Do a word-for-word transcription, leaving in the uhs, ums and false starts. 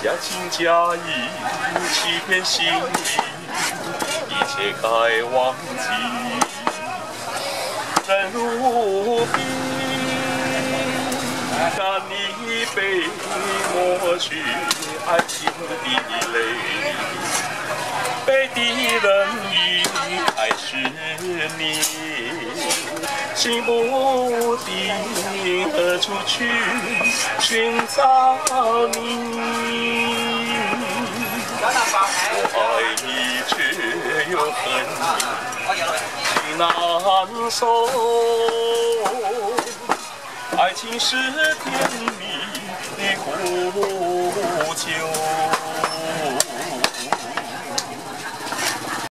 假情假意，欺骗心意，一切该忘记，人无病，干一杯，抹去爱情的泪，背的人应该是你，心不定，何处去寻找你？ 我爱你却又恨你，情难送。爱情是甜蜜的苦酒。